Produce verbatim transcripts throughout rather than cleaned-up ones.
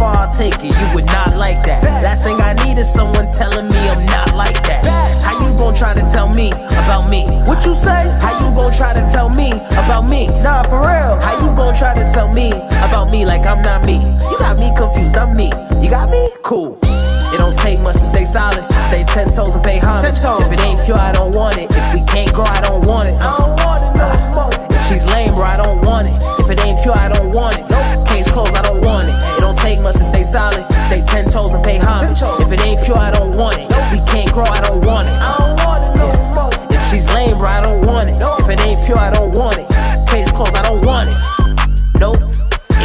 far I'll take it. You would not like that. Last thing I need is someone telling me I'm not like that. How you gon' try to tell me about me? What you say? How you gon' try to tell me about me? Nah, for real. How you gon' try to tell me about me like I'm not me? You got me confused, I'm me. You got me? Cool. It don't take much to stay solid. Stay ten toes and pay homage. If it ain't pure, I don't want it. If we can't grow, I don't want it. I don't want it no more. If she's lame, bro, I don't want it. If it ain't pure, I don't want it. Case closed, I don't want it. It don't take much to stay solid. Stay ten toes and pay homage. If it ain't pure, I don't want it. If we can't grow, I don't want it. I don't want it no more. If she's lame, bro, I don't want it. If it ain't pure, I don't want it. Case closed, I don't want it. Nope.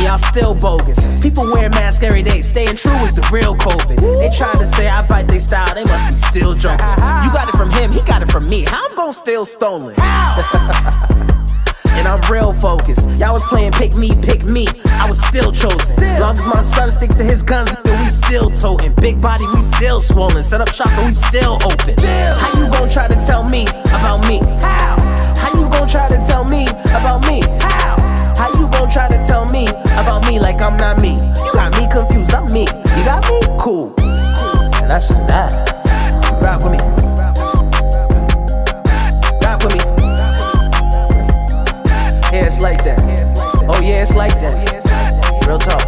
Y'all still bogus. People wearing masks every day. Staying true is the real COVID. They trying to say I bite their style. They must be still drunk. You got it from him. He got it from me. How I'm gonna steal stolen? And I'm real focused. Y'all was playing pick me, pick me. I was still chosen. Long as my son sticks to his guns, then we still toting. Big body, we still swollen. Set up shop and we still open. How you gonna try to tell me about me? How? How you gonna try to tell me about me? How? How you gon' try to tell me about me like I'm not me? You got me confused, I'm me. You got me? Cool. And that's just that. Rock with me. Rock with me. Yeah, it's like that. Oh yeah, it's like that. Real talk.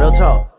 Real talk.